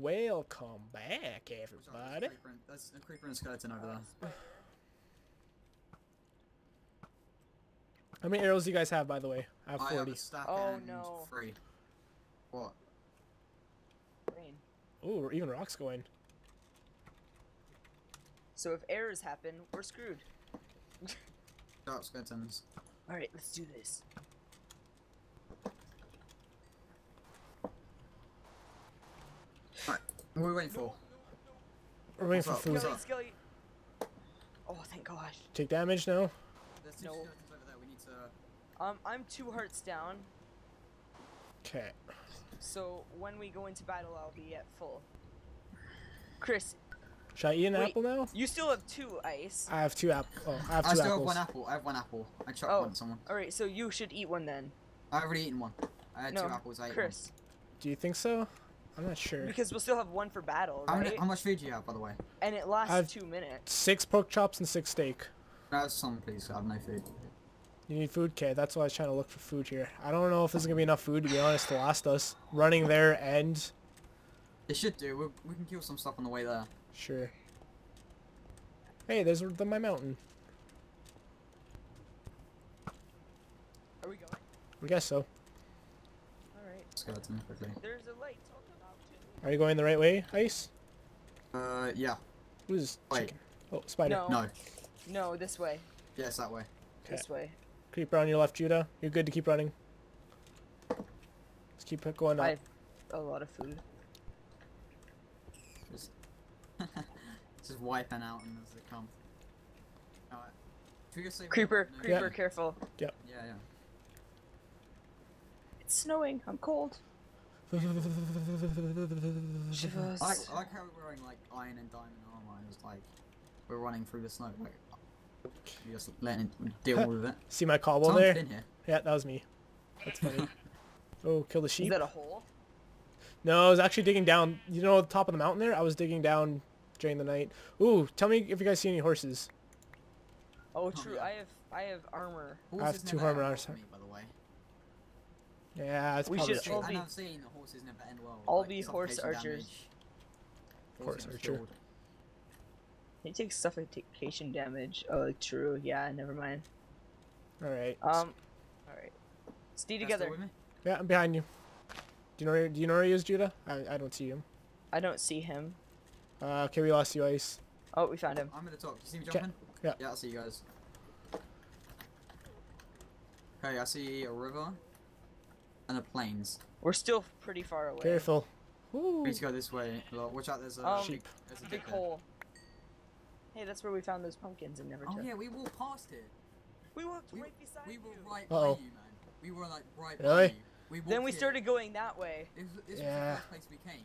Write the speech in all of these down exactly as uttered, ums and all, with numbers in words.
Welcome back, everybody. Sorry, that's a creeper and skeleton over there. How many arrows do you guys have, by the way? I have forty. I have a stack oh, and no. three. What? Green. Ooh, even rocks going. So if errors happen, we're screwed. Stop skeletons. Alright, let's do this. Alright, what are we waiting for? No, no, no. We're waiting What's for up? food. Skelly, Skelly. Oh, thank gosh. Take damage now? There's two no. skeletons over there, we need to... Um, I'm two hearts down. Okay. So, when we go into battle, I'll be at full. Chris. Should I eat an Wait, apple now? You still have two ice. I have two apples. Oh, I have two I still apples. have one apple. I have one apple. I chopped oh. one at someone. Alright, so you should eat one then. I've already eaten one. I had no, two apples. I ate Chris. One. Do you think so? I'm not sure. Because we'll still have one for battle, right? How, many, how much food do you have, by the way? And it lasts I have two minutes. Six pork chops and six steak. That's some, please. I have no food. You need food? Okay, that's why I was trying to look for food here. I don't know if this is going to be enough food, to be honest, to last us. Running there and... It should do. We'll, we can kill some stuff on the way there. Sure. Hey, there's the, my mountain. Are we going? I guess so. Alright. Skeleton quickly. There's a light on the mountain. Are you going the right way, Ice? Uh, yeah. Who's Wait. Oh, spider. No. no. No, this way. Yes, that way. Okay. This way. Creeper on your left, Judah. You're good to keep running. Let's keep going up. I have a lot of food. Just, just wiping out and as they come. Alright. Creeper, no. creeper, yep. careful. Yep. Yeah, yeah. It's snowing. I'm cold. I, like, I like how we're wearing like iron and diamond armor. It was like we're running through the snow. Like, you just letting it deal with it. See my cobble Someone's there? Been here. Yeah, that was me. That's funny. Oh, kill the sheep. Is that a hole? No, I was actually digging down. You know, the top of the mountain there. I was digging down during the night. Ooh, tell me if you guys see any horses. Oh, true. I have, I have armor. Horses I have two armor on me, by the way. Yeah, it's we probably should true. all be. I've seen the horses never end well. All like, be horse archers. Horse archer. Killed. It takes suffocation damage. Oh, true. Yeah, never mind. All right. Um, all right. Stay together. Yeah, I'm behind you. Do you know where, do you know where he is, Judah? I I don't see him. I don't see him. Uh, okay, we lost you, Ice. Oh, we found him. I'm gonna talk. Do you see me jumping? Yeah. Yeah, I see you guys. Okay, I see a river and a plains. We're still pretty far away. Careful. Ooh. We need to go this way. Watch out. There's a um, sheep. There's a big hole. Hey, that's where we found those pumpkins and never took. Oh yeah, we walked past it. We walked we, right beside you. We were right you. by Uh-oh. you, man. We were like right really? by you. We then we here. started going that way. It was, it was yeah. the place we came.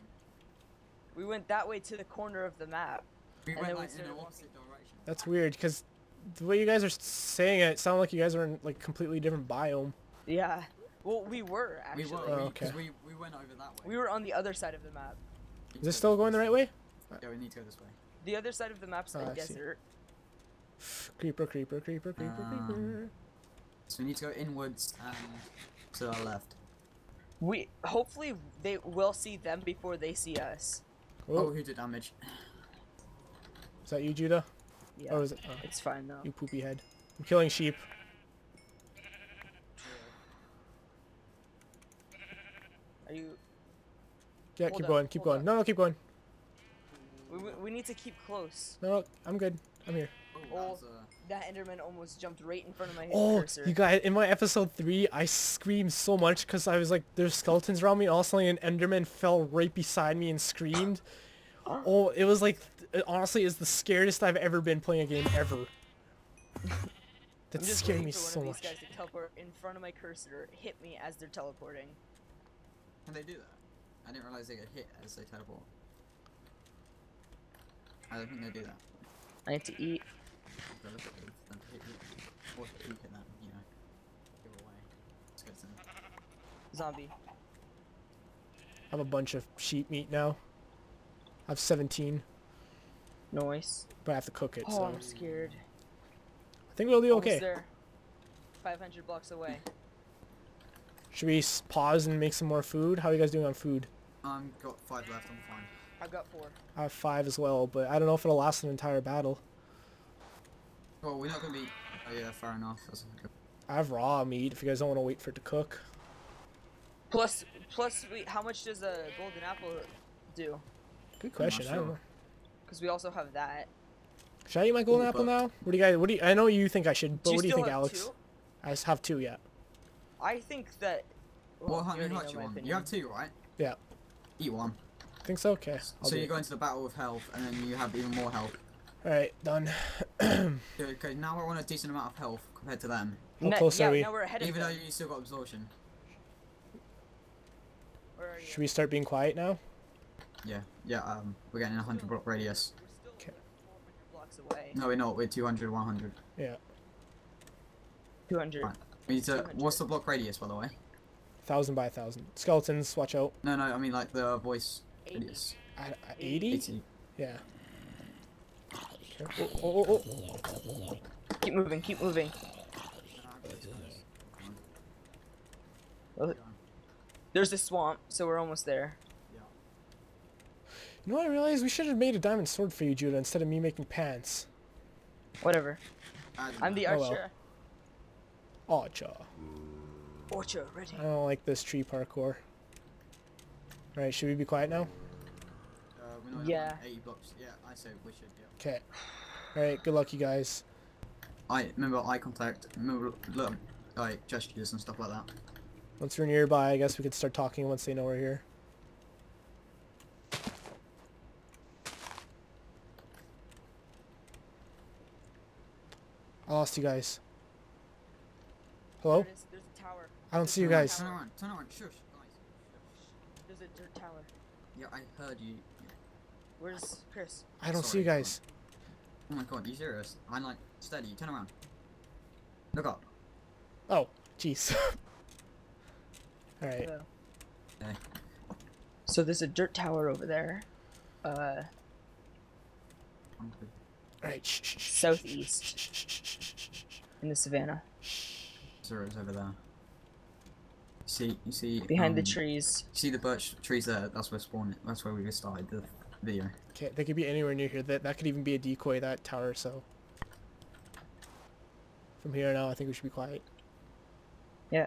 We went that way to the corner of the map. We went like we in the opposite direction. That's weird, because the way you guys are saying it, it sounded like you guys are in like completely different biome. Yeah. Well, we were actually. We were. Oh, okay. We, we went over that way. We were on the other side of the map. Is this still going the right way? Yeah, we need to go this way. The other side of the map's oh, the I desert. See. Creeper, creeper, creeper, creeper, um, creeper. So we need to go inwards and to our left. We hopefully they will see them before they see us. Whoa. Oh, who did damage? Is that you, Judah? Yeah. Or is it, oh. It's fine though. You poopy head. I'm killing sheep. Are you? Yeah, hold keep up, going, keep going. Up. No, no, keep going. We, we need to keep close. No, I'm good. I'm here. Oh, that, was, uh... that Enderman almost jumped right in front of my oh, cursor. You guys, in my episode three, I screamed so much because I was like, there's skeletons around me. All of a sudden, an Enderman fell right beside me and screamed. Oh, it was like, it honestly is the scariest I've ever been playing a game ever. That scared me so much. I'm just waiting for one of these guys to teleport in front of my cursor, hit me as they're teleporting. Can they do that? I didn't realize they get hit as they teleport. I don't think they do that. I have to eat. Zombie. I have a bunch of sheep meat now. I have seventeen. Nice. But I have to cook it. Oh, so. I'm scared. I think we'll do okay. There. five hundred blocks away. Should we pause and make some more food? How are you guys doing on food? I'm got five left, I'm fine. I've got four. I have five as well, but I don't know if it'll last an entire battle. Well, we're not gonna be... Oh yeah, fair enough. That's okay. I have raw meat if you guys don't want to wait for it to cook. Plus, plus, we, how much does a golden apple do? Good question. Sure. I don't know. Because we also have that. Should I eat my golden Ooh, apple now? What do you guys? What do you? I know you think I should, but do what do you think, Alex? Two? I just have two yet. I think that. Well, how well, much you want? You have two, right? Yeah. Eat one. I think so. Okay. I'll so you go into the battle with health, and then you have even more health. All right, done. Okay, now we're on a decent amount of health compared to them. How close yeah, are we? Now we're ahead even of though them. You still got absorption. Where are you? Should we start being quiet now? Yeah, yeah, um, we're getting a hundred block radius. Okay. Blocks away. No, we're not. We're two hundred, one hundred. Yeah. two hundred. Right. We need to, two hundred. What's the block radius, by the way? Thousand by a thousand. Skeletons, watch out. No, no, I mean like the voice eighty. Radius. eighty? eighty. Yeah. Oh, oh, oh, oh. Keep moving, keep moving. There's a swamp, so we're almost there. You know what I realized? We should have made a diamond sword for you, Judah, instead of me making pants. Whatever. I'm the archer. Oh, well. Archer. Archer, ready. I don't like this tree parkour. Alright, should we be quiet now? Uh, we're not yeah. eighty blocks. Yeah, I say we should, yeah. Okay. Alright, good luck, you guys. I remember eye contact, remember look, like gestures and stuff like that. Once we're nearby, I guess we could start talking once they know we're here. I lost you guys. Hello? There is, there's a tower. I don't there's see you guys. Turn around, turn around, shush. There's a dirt tower. Yeah, I heard you. Where's Chris? I don't Sorry, see you guys. Oh my god, you serious? I'm like, steady, turn around. Look up. Oh, jeez. Alright. Okay. So there's a dirt tower over there. Uh... Alright, southeast in the savannah. Zero is over there. See, you see behind um, the trees. You see the birch trees there. That's where spawn. That's where we just started the video. Okay, they could be anywhere near here. That that could even be a decoy. That tower. So from here on out, I think we should be quiet. Yeah.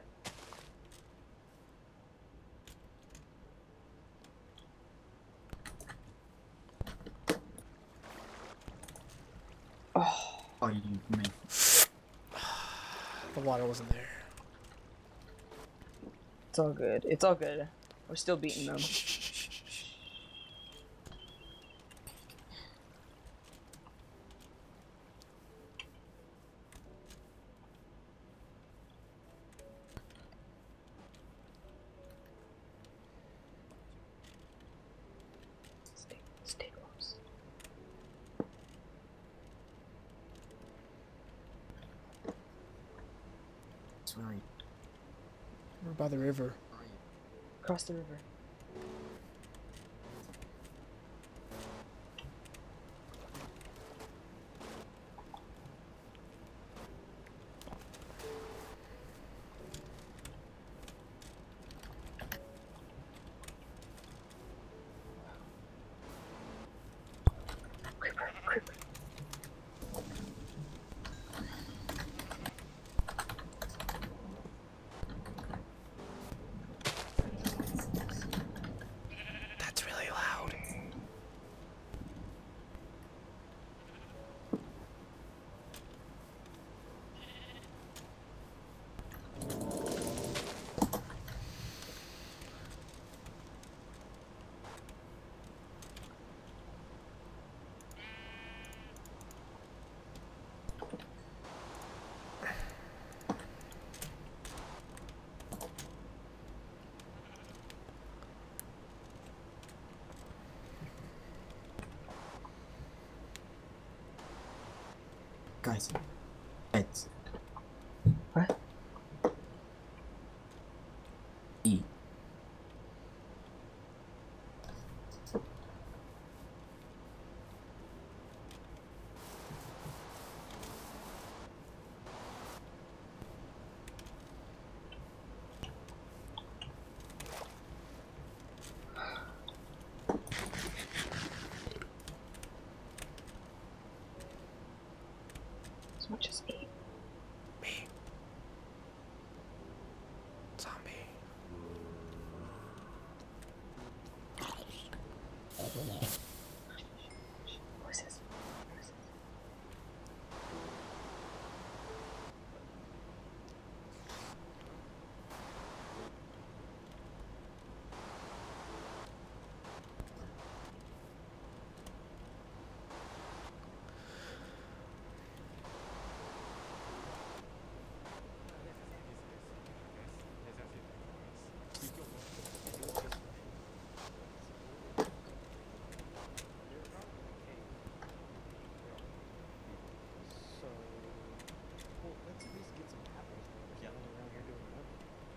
Oh, you me. The water wasn't there. It's all good. It's all good. We're still beating them. We're by the river. Across the river. Guys, heads. What? E.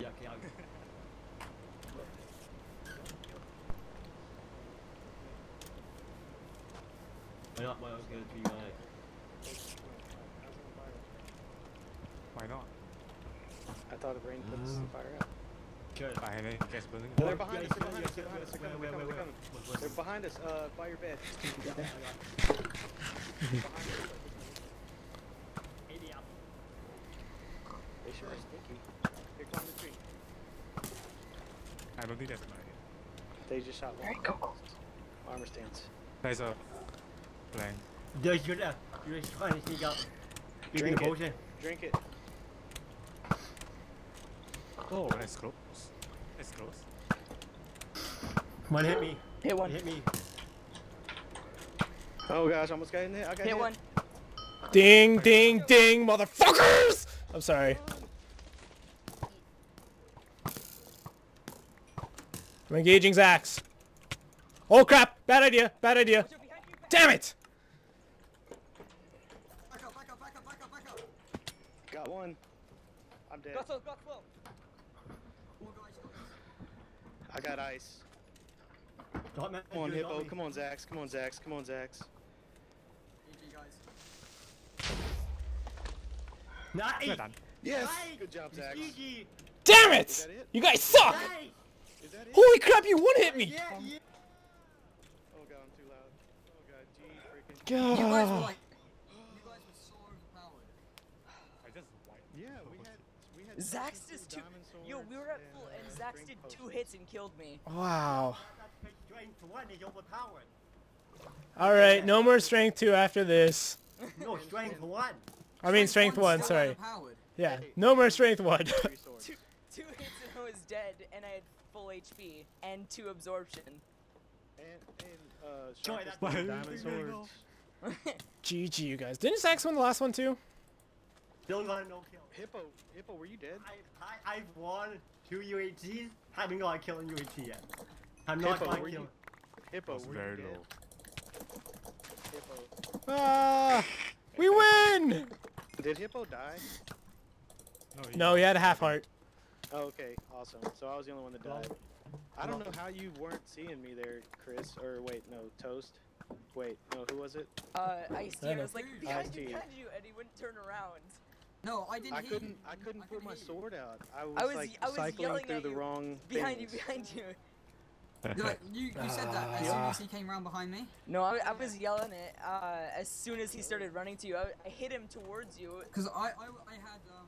Yeah, okay, I'll go. Why not? Why I was going to be my... Why not? I thought it rained puts the fire out. Good. I mean, guys building up. They're behind us, they're behind us, they're behind us, they're coming, they're coming, they're coming. They're behind us, uh, by your bed. Behind us. They sure are sticky. They're climbing the tree. I don't think that's my idea. They just shot one. There you go. Armor stands. Nice up. Playing. There's your left. You're just trying to sneak up. Drink it. Drink it. Oh, that's close. That's close. One hit me. Hit one. Hit me. Oh gosh, almost got in there. I got hit. Hit one. Ding, ding, ding, motherfuckers! I'm sorry. I'm engaging Zaxx. Oh crap! Bad idea! Bad idea! Damn it! Back up, back up, back up, back up, back up! Got one. I'm dead. Got so, got so. I got ice. Come on, Hippo. Come on, Zaxx. Come on, Zaxx. Come on, Zaxx. G G, guys. Nice! Yes! Nice. Good job, Zaxx. G G. Damn it! Is that it! You guys suck! Nice. Is that it? Holy crap, you one hit me! Yeah, yeah. Oh god, I'm too loud. Oh god, gee, freaking. God. You guys were like. You guys were so overpowered. I just wiped. Yeah, we had. Zaxx is two. Yo, we were at full, and Zaxx did two hits and killed me. Wow. All right, no more strength two after this. No strength one. I mean strength one. Sorry. Yeah, no more strength one. two, two hits and I was dead, and I had full H P and two absorption. And uh, sharpest diamond swords. G G, you guys. Didn't Zaxx win the last one too? Still got a no kill. Hippo, Hippo, were you dead? I, I, I've won two U A Ts. Haven't got a kill in U A T yet. I'm not going to kill. You, Hippo, were very you dead? Hippo. Ah, we win! Did Hippo die? No, he, no, he had a half heart. Oh, okay, awesome. So I was the only one that died. I don't know how you weren't seeing me there, Chris. Or wait, no, Toast. Wait, no, who was it? Uh, Ice-T. I was like behind you, behind you, and he wouldn't turn around. No, I didn't. I couldn't. I couldn't I put couldn't my sword you. out. I was, I was like I was cycling through the you. wrong. Behind things. you, behind you. Like, you, you said that as soon as he came around behind me. No, I, I was yelling it uh, as soon as he started running to you. I, I hit him towards you. Because I, I, I had um,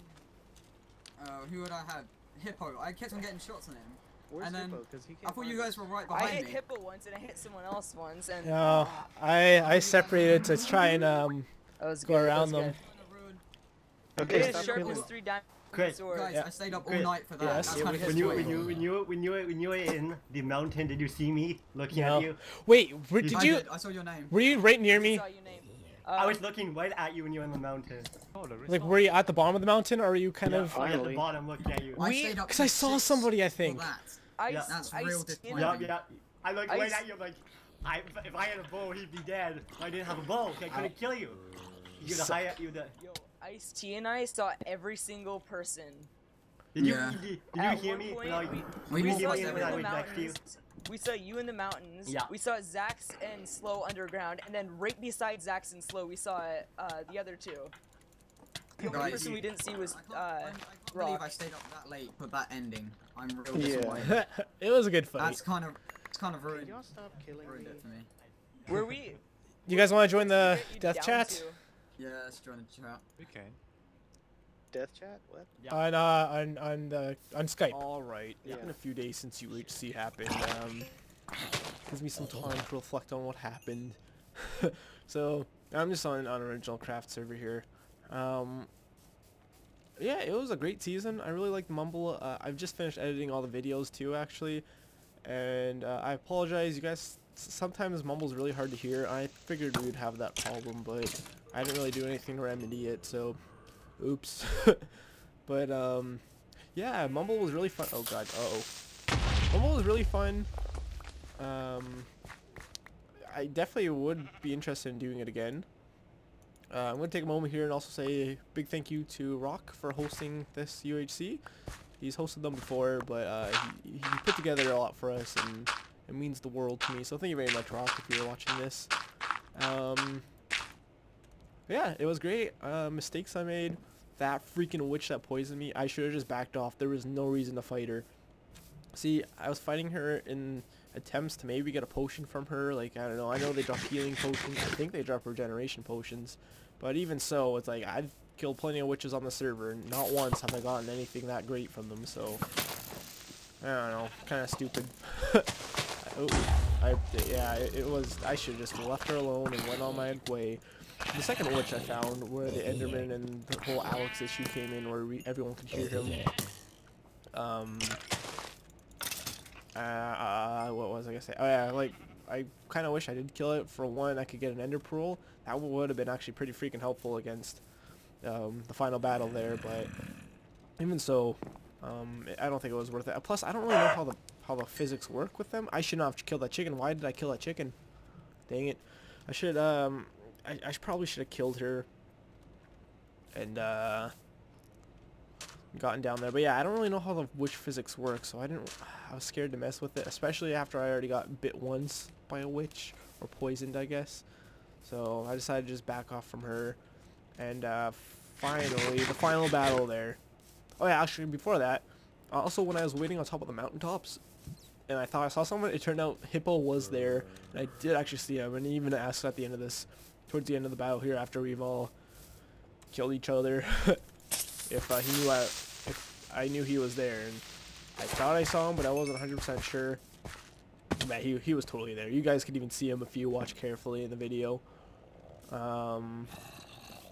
uh, who would I have? Hippo. I kept on getting shots on him. Where's and Hippo? Then, he I thought you guys were right behind me. I hit me. Hippo once, and I hit someone else once, and... No, I, I separated to try and, um, was go good, around them. Okay, stop killing. Three Chris, guys, yeah. I stayed up all Chris. night for that. Yes. Yeah, when, when, you, when, you, when, you, when you when you were in the mountain, did you see me looking no. at you? Wait, where, did I you... Did. I saw your name. Were you right near I me? Saw your name. Uh, I was looking right at you when you were in the mountain. Like, were you at the bottom of the mountain, or were you kind yeah, of... I at the bottom looking at you. We, because I saw somebody, I think. That. I, yeah. That's I, real disappointing. Yeah, yeah. I looked I, right at you, like, I, if I had a bow, he'd be dead. I didn't have a bow, so I couldn't kill you. You're the so, high... You're the... Yo, Ice-T and I saw every single person. Did you, yeah. did, did you hear me? Point, no, we, we, we saw you in the mountains. We saw you in the mountains. Yeah. We saw Zaxx and Slow underground, and then right beside Zaxx and Slow, we saw uh, the other two. The only person we didn't see was uh, I can't, I can't Rosh. Believe I stayed up that late for that ending. I'm real disappointed. Yeah. It was a good fight. That's kind of, it's kind of ruined. Can y'all stop killing ruined me? It for me. Were we? You guys want to join the death chat? To? Yeah, let's join the chat. Okay. Death chat? What? Yeah. On uh, on on the on Skype. All right. Yeah. It's been a few days since U H C happened. Um, gives me some time to reflect on what happened. So I'm just on on Original Craft server here. Um, yeah, it was a great season. I really liked Mumble. Uh, I've just finished editing all the videos too, actually, and uh, I apologize, you guys. Sometimes Mumble's really hard to hear. I figured we'd have that problem, but I didn't really do anything to remedy it. So. Oops. But, um, yeah, Mumble was really fun. Oh, God. Uh-oh. Mumble was really fun. Um, I definitely would be interested in doing it again. Uh, I'm going to take a moment here and also say a big thank you to Rock for hosting this U H C. He's hosted them before, but uh, he, he put together a lot for us, and it means the world to me. So thank you very much, Rock, if you're watching this. Um, yeah, it was great. Uh, mistakes I made. That freaking witch that poisoned me, I should have just backed off. There was no reason to fight her. See, I was fighting her in attempts to maybe get a potion from her. Like, I don't know. I know they drop healing potions. I think they drop regeneration potions. But even so, it's like, I've killed plenty of witches on the server, and not once have I gotten anything that great from them. So, I don't know. Kind of stupid. Oh, I, yeah, it, it was, I should have just left her alone and went on my way. The second witch I found, where the Enderman and the whole Alex issue came in, where we, everyone could hear him. Um, uh, uh, what was I gonna say? Oh yeah, like, I kind of wish I did kill it. For one, I could get an Ender Pearl. That would have been actually pretty freaking helpful against um, the final battle there, but even so, um, I don't think it was worth it. Plus, I don't really know how the how the physics work with them. I should not have killed that chicken. Why did I kill that chicken? Dang it. I should, um, I, I probably should have killed her and, uh, gotten down there. But yeah, I don't really know how the witch physics work, so I didn't, I was scared to mess with it, especially after I already got bit once by a witch, or poisoned, I guess. So I decided to just back off from her. And, uh, finally, the final battle there. Oh yeah, actually, before that, also when I was waiting on top of the mountaintops, and I thought I saw someone, it turned out Hippo was there, and I did actually see him, and he even asked at the end of this, towards the end of the battle here, after we've all killed each other, if uh, he knew I, if I knew he was there, and I thought I saw him, but I wasn't one hundred percent sure. Man, he, he was totally there. You guys could even see him if you watch carefully in the video. Um,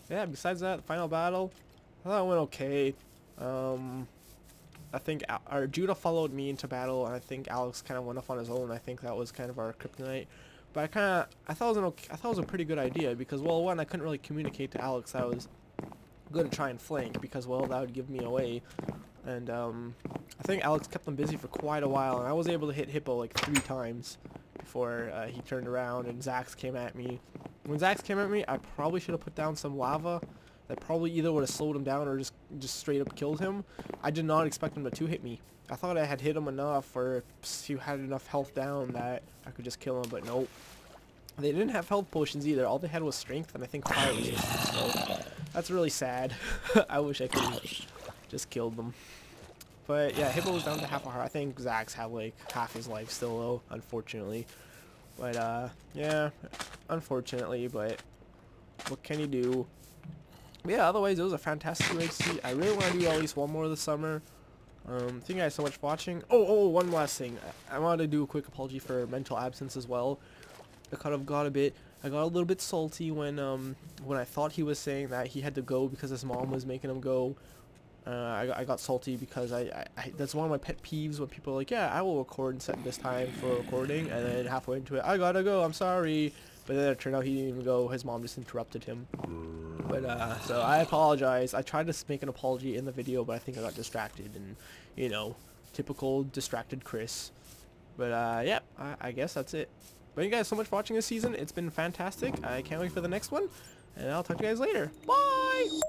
yeah, besides that, the final battle, I thought it went okay. Um... I think our Judah followed me into battle, and I think Alex kind of went off on his own. I think that was kind of our kryptonite. But I kind of, I thought it was an okay, I thought it was a pretty good idea because, well, one, I couldn't really communicate to Alex that I was going to try and flank because, well, that would give me away. And um, I think Alex kept them busy for quite a while, and I was able to hit Hippo like three times before uh, he turned around and Zaxx came at me. When Zaxx came at me, I probably should have put down some lava. That probably either would have slowed him down or just just straight up killed him. I did not expect him to two hit me. I thought I had hit him enough, or he had enough health down that I could just kill him, but nope. They didn't have health potions either. All they had was strength and I think fire resistance. So that's really sad. I wish I could have just killed them. But yeah, Hippo was down to half a heart. I think Zaxx had like half his life still though, unfortunately. But uh, yeah, unfortunately, but what can you do? Yeah, otherwise it was a fantastic U H C. I really want to do at least one more this summer. Um, thank you guys so much for watching. Oh, oh, one last thing. I, I wanted to do a quick apology for mental absence as well. I kind of got a bit, I got a little bit salty when um when I thought he was saying that he had to go because his mom was making him go. Uh, I, I got salty because I, I, I that's one of my pet peeves when people are like, yeah, I will record and set this time for recording, and then halfway into it, I gotta go. I'm sorry. But then it turned out he didn't even go. His mom just interrupted him. But, uh, so I apologize. I tried to make an apology in the video, but I think I got distracted and, you know, typical distracted Chris. But, uh, yeah, I, I guess that's it. But thank you guys so much for watching this season. It's been fantastic. I can't wait for the next one. And I'll talk to you guys later. Bye!